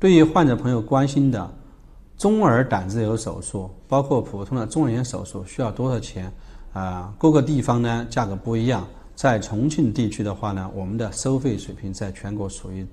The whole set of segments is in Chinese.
对于患者朋友关心的中耳胆自由手术，包括普通的中耳炎手术需要多少钱啊？各个地方呢价格不一样。在重庆地区的话呢，我们的收费水平在全国属于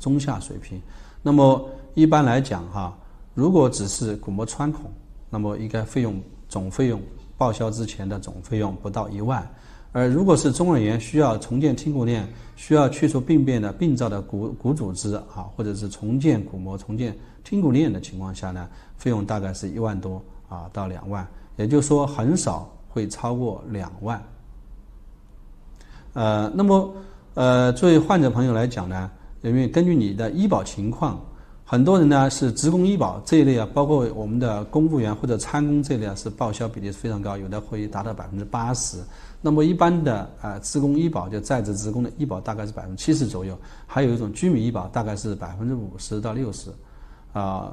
中下水平。那么一般来讲哈，如果只是鼓膜穿孔，那么应该费用总费用报销之前的总费用不到1万。而如果是中耳炎需要重建听骨链，需要去除病变的病灶的骨组织啊，或者是重建鼓膜、重建听骨链的情况下呢，费用大概是1万多啊到2万，也就是说很少会超过2万。那么作为患者朋友来讲呢，因为根据你的医保情况，很多人呢是职工医保这一类啊，包括我们的公务员或者参工这类啊，是报销比例非常高，有的会达到80%。那么一般的职工医保就在职职工的医保大概是70%左右，还有一种居民医保大概是50%到60%啊。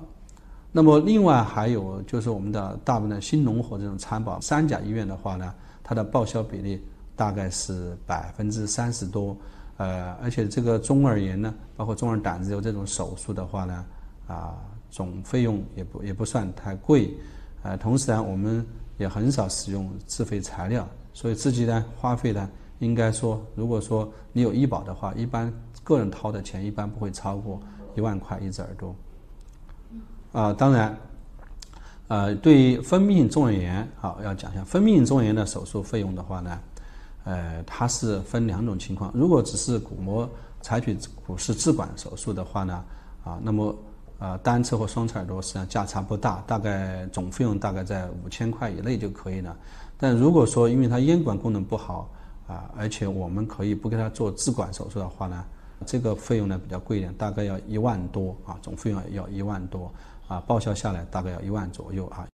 那么另外还有就是我们的大部分的新农合这种参保三甲医院的话呢，它的报销比例大概是30%多。而且这个中耳炎呢，包括中耳胆自由这种手术的话呢，总费用也不算太贵，同时呢，我们也很少使用自费材料，所以自己呢花费呢，应该说，如果说你有医保的话，一般个人掏的钱一般不会超过1万块一只耳朵。当然，对于分泌性中耳炎，好要讲一下分泌性中耳炎的手术费用的话呢。它是分2种情况，如果只是鼓膜采取鼓室置管手术的话呢，那么单侧或双侧耳朵实际上价差不大，大概总费用大概在5000块以内就可以了。但如果说因为它咽管功能不好而且我们可以不给它做置管手术的话呢，这个费用呢比较贵一点，大概要1万多啊，总费用要1万多啊，报销下来大概要1万左右啊。